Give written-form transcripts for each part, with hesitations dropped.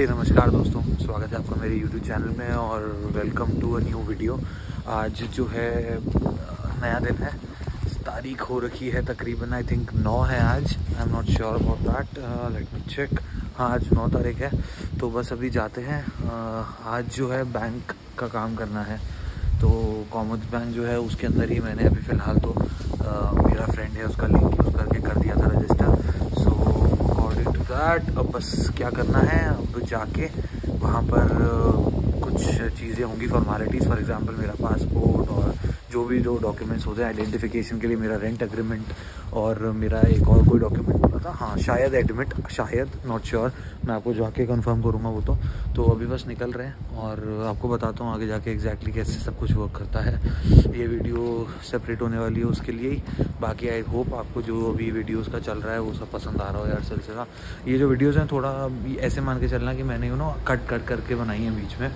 हे नमस्कार दोस्तों, स्वागत है आपका मेरे YouTube चैनल में और welcome to a new video. आज जो है नया दिन है, तारीख हो रखी है तकरीबन आई थिंक 9 है आज। I am not sure about that, let me check. हाँ, आज 9 तारीख है। तो बस अभी जाते हैं। आज जो है बैंक का काम करना है, तो कॉमर्स बैंक जो है उसके अंदर ही मैंने अभी फ़िलहाल तो मेरा फ्रेंड है उसका लिंक यूज़ करके कर दिया था रजिस्टर। अब बस क्या करना है, अब जाके वहाँ पर कुछ चीज़ें होंगी, फॉर्मेलिटीज़। फॉर एग्जांपल मेरा पासपोर्ट और जो भी जो डॉक्यूमेंट्स होते हैं आइडेंटिफिकेशन के लिए, मेरा रेंट एग्रीमेंट और मेरा एक और कोई डॉक्यूमेंट होता था, हाँ शायद एडमिट, शायद नॉट श्योर, मैं आपको जाके कंफर्म करूँगा वो। तो अभी बस निकल रहे हैं और आपको बताता हूँ आगे जाके एग्जैक्टली कैसे सब कुछ वर्क करता है। ये वीडियो सेपरेट होने वाली है उसके लिए ही। बाकी आई होप आपको जो अभी वीडियोज़ का चल रहा है वो सब पसंद आ रहा हो यार। सिलसिला ये जो वीडियोज़ हैं थोड़ा ऐसे मान के चलना कि मैंने कट करके बनाई है बीच में।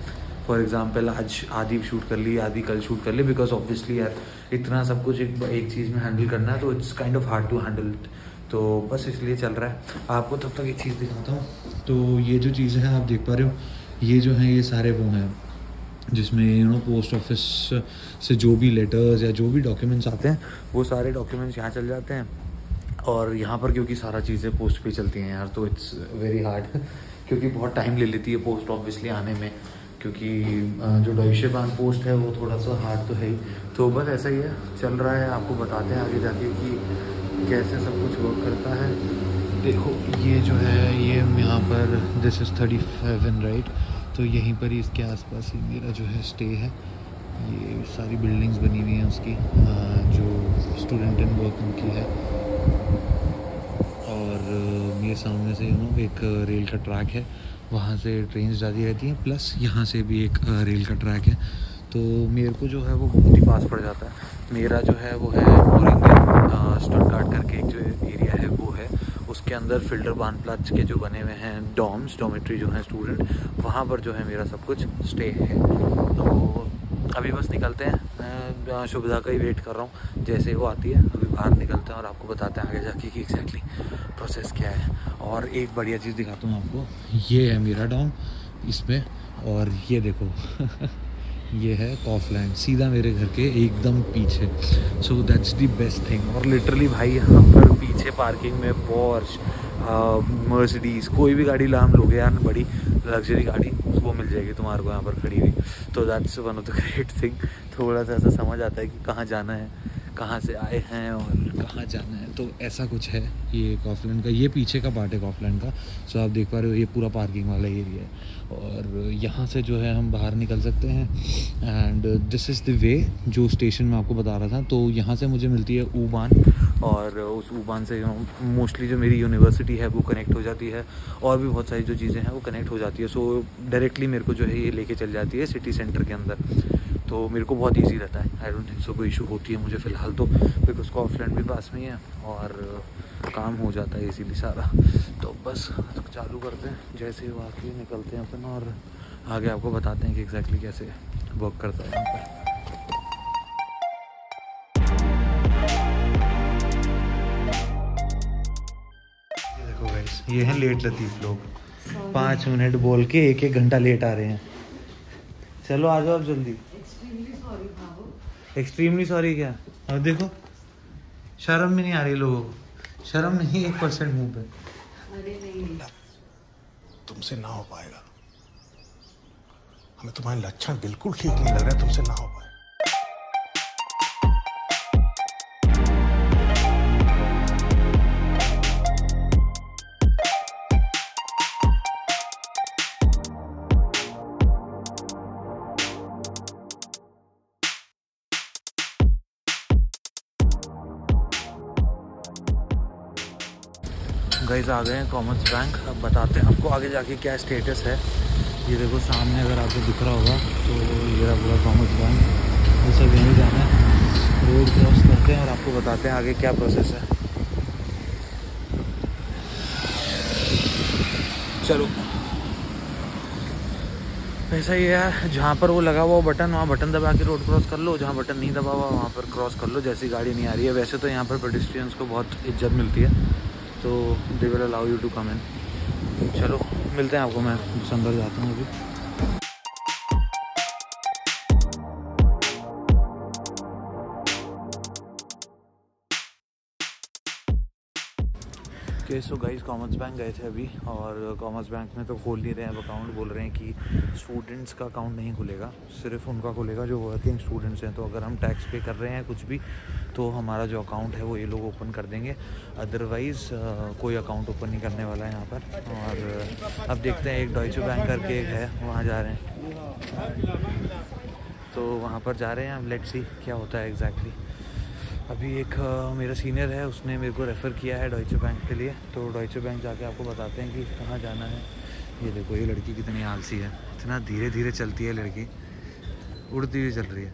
फॉर एग्जाम्पल आज आधी शूट कर ली, आधी कल शूट कर ली, बिकॉज ऑब्वियसली यार इतना सब कुछ एक चीज़ में हैंडल करना है तो it's kind of hard to handle it. तो बस इसलिए चल रहा है। आपको तब तक एक चीज़ दिखाता हूँ। तो ये जो चीज़ें हैं आप देख पा रहे हो, ये जो हैं ये सारे वो हैं जिसमें पोस्ट ऑफिस से जो भी लेटर्स या जो भी डॉक्यूमेंट्स आते हैं वो सारे डॉक्यूमेंट्स यहाँ चल जाते हैं। और यहाँ पर क्योंकि सारा चीज़ें पोस्ट पे चलती हैं यार, तो इट्स वेरी हार्ड क्योंकि बहुत टाइम ले लेती है पोस्ट ऑब्वियसली आने में, क्योंकि जो डॉयचे बैंक पोस्ट है वो थोड़ा सा हार्ड तो है ही। तो बस ऐसा ही है, चल रहा है। आपको बताते हैं आगे जाके कि कैसे सब कुछ वर्क करता है। देखो ये जो है ये यहाँ पर दिस इज़ 37 राइट, तो यहीं पर ही इसके आसपास ही मेरा जो है स्टे है। ये सारी बिल्डिंग्स बनी हुई हैं उसकी जो स्टूडेंट एंड वर्किंग की है। और मेरे सामने से एक रेल का ट्रैक है, वहाँ से ट्रेन जाती रहती हैं, प्लस यहाँ से भी एक रेल का ट्रैक है। तो मेरे को जो है वो बहुत ही पास पड़ जाता है। मेरा जो है वो है स्टटगार्ट करके एक जो एरिया है वो है, उसके अंदर फिल्टर बानप्लाच के जो बने हुए हैं डॉमेट्री जो है स्टूडेंट, वहाँ पर जो है मेरा सब कुछ स्टे है। तो अभी बस निकलते हैं, शुभदा का ही वेट कर रहा हूँ, जैसे वो आती है अभी बाहर निकलते हैं और आपको बताते हैं आगे जाके कि एग्जैक्टली प्रोसेस क्या है। और एक बढ़िया चीज़ दिखाता हूँ आपको, ये है मेरा डॉम इसमें, और ये देखो ये है कॉफलैंड सीधा मेरे घर के एकदम पीछे। So that's the best thing. और लिटरली भाई यहाँ पर पीछे पार्किंग में पोर्श, मर्सिडीज़, कोई भी गाड़ी लाम लोगे यार, बड़ी लग्जरी गाड़ी वो मिल जाएगी तुम्हारे को यहाँ पर खड़ी हुई। तो that's one of the great thing. थोड़ा सा ऐसा समझ आता है कि कहाँ जाना है, कहाँ से आए हैं और कहाँ जाना है, तो ऐसा कुछ है। ये कॉफलैंड का ये पीछे का पार्ट है कॉफलैंड का। सो आप देख पा रहे हो ये पूरा पार्किंग वाला एरिया है और यहाँ से जो है हम बाहर निकल सकते हैं। And this is the way जो स्टेशन में आपको बता रहा था। तो यहाँ से मुझे मिलती है उबान, और उस उबान से मोस्टली जो मेरी यूनिवर्सिटी है वो कनेक्ट हो जाती है और भी बहुत सारी जो चीज़ें हैं वो कनेक्ट हो जाती है। सो डायरेक्टली मेरे को जो है ये लेके चल जाती है सिटी सेंटर के अंदर, तो मेरे को बहुत इजी रहता है। आई डोंट थिंक सो कोई इशू होती है मुझे फ़िलहाल तो, बिकॉज कॉफलैंड भी पास में है और काम हो जाता है इसीलिए सारा। तो बस तो चालू करते हैं, जैसे वो आके निकलते हैं अपन और आगे आपको बताते हैं कि एग्जैक्टली कैसे वर्क करता है यहाँ पर। देखो गाइस, ये हैं लेट लतीफ़ लोग, 5 मिनट बोल के 1-1 घंटा लेट आ रहे हैं। चलो आ जाओ आप जल्दी। एक्सट्रीमली सॉरी क्या? अब देखो शर्म में नहीं आ रही लोगों को, शर्म नहीं 1% मुंह पे। अरे नहीं, तुमसे ना हो पाएगा, हमें तुम्हारे लक्षण बिल्कुल ठीक नहीं लग रहा, तुमसे ना हो पाएगा। गाइस आ गए हैं कॉमर्स बैंक। अब बताते हैं आपको आगे जाके क्या स्टेटस है। ये देखो सामने, अगर आपको दिख रहा होगा तो ये पूरा कॉमर्स बैंक, ये सब यहीं जाना है। रोड क्रॉस करते हैं और आपको बताते हैं आगे क्या प्रोसेस है। चलो ऐसा ही यार, जहाँ पर वो लगा हुआ बटन वहाँ बटन दबा के रोड क्रॉस कर लो, जहाँ बटन नहीं दबा हुआ वहाँ पर क्रॉस कर लो जैसी गाड़ी नहीं आ रही है। वैसे तो यहाँ पर पेडिस्ट्रियंस को बहुत इज्जत मिलती है, तो they will allow you to come in. चलो मिलते हैं आपको, मैं अंदर जाता हूँ अभी। Okay so guys commerce bank गए थे अभी, और कॉमर्स बैंक में तो खोल नहीं रहे हैं अकाउंट, बोल रहे हैं कि स्टूडेंट्स का अकाउंट नहीं खुलेगा, सिर्फ उनका खुलेगा जो वर्किंग स्टूडेंट्स हैं। तो अगर हम टैक्स पे कर रहे हैं कुछ भी तो हमारा जो अकाउंट है वो ये लोग ओपन कर देंगे, अदरवाइज़ कोई अकाउंट ओपन नहीं करने वाला है यहाँ पर। और अब देखते हैं, एक डॉयचे बैंक करके एक है, वहाँ जा रहे हैं, तो वहाँ पर जा रहे हैं हम, लेट्स सी क्या होता है एग्जैक्टली। अभी एक मेरा सीनियर है, उसने मेरे को रेफ़र किया है डॉयचे बैंक के लिए, तो डॉयचे बैंक जाके आपको बताते हैं कि कहाँ जाना है। ये देखो ये लड़की कितनी आलसी है, इतना धीरे धीरे चलती है लड़की, उड़ती हुई चल रही है।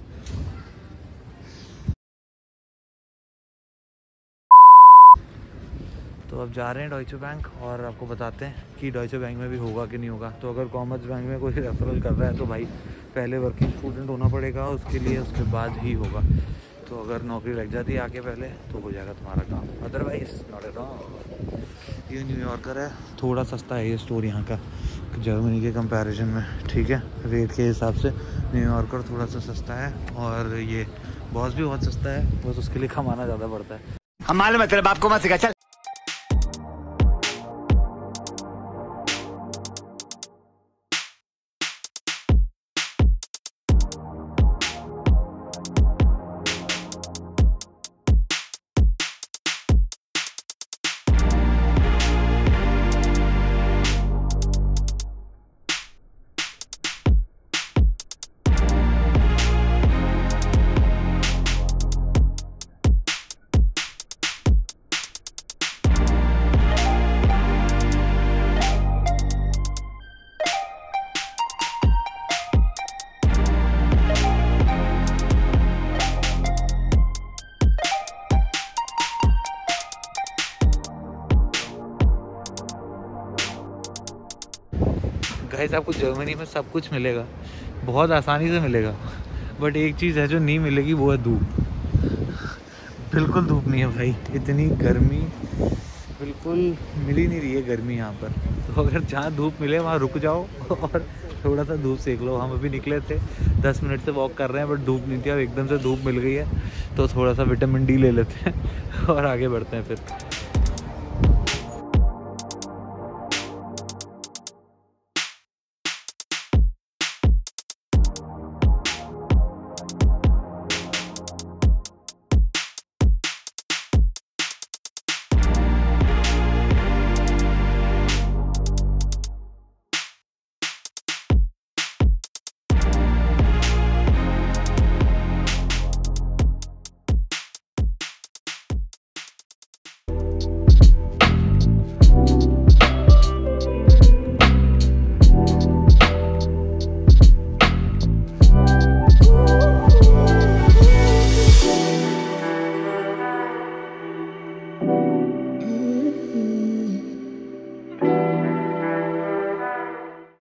तो अब जा रहे हैं डॉयचे बैंक और आपको बताते हैं कि डॉयचे बैंक में भी होगा कि नहीं होगा। तो अगर कॉमर्स बैंक में कोई रेफरल कर रहा है तो भाई पहले वर्किंग स्टूडेंट होना पड़ेगा उसके लिए, उसके बाद ही होगा। तो अगर नौकरी लग जाती है आके पहले तो हो जाएगा तुम्हारा काम, अदरवाइज नॉट एट ऑल। ये न्यूयॉर्कर है, थोड़ा सस्ता है ये स्टोर यहाँ का जर्मनी के कंपैरिजन में, ठीक है रेट के हिसाब से न्यूयॉर्कर थोड़ा सा सस्ता है, और ये बॉस भी बहुत सस्ता है, बस उसके लिए कमाना ज़्यादा पड़ता है। हम मालूम है तेरे बाप को मत सिखा, चल। गाइस आपको जर्मनी में सब कुछ मिलेगा, बहुत आसानी से मिलेगा, बट एक चीज़ है जो नहीं मिलेगी वो है धूप। बिल्कुल धूप नहीं है भाई, इतनी गर्मी बिल्कुल मिल ही नहीं रही है गर्मी यहाँ पर। तो अगर जहाँ धूप मिले वहाँ रुक जाओ और थोड़ा सा धूप सेक लो। हम अभी निकले थे, 10 मिनट से वॉक कर रहे हैं बट धूप नहीं थी, अब एकदम से धूप मिल गई है तो थोड़ा सा विटामिन डी ले लेते हैं और आगे बढ़ते हैं फिर।